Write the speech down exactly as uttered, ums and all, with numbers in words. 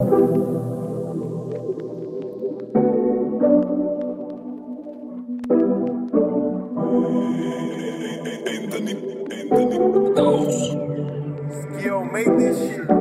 Anthony, Anthony, Anthony. Skill, make this shit.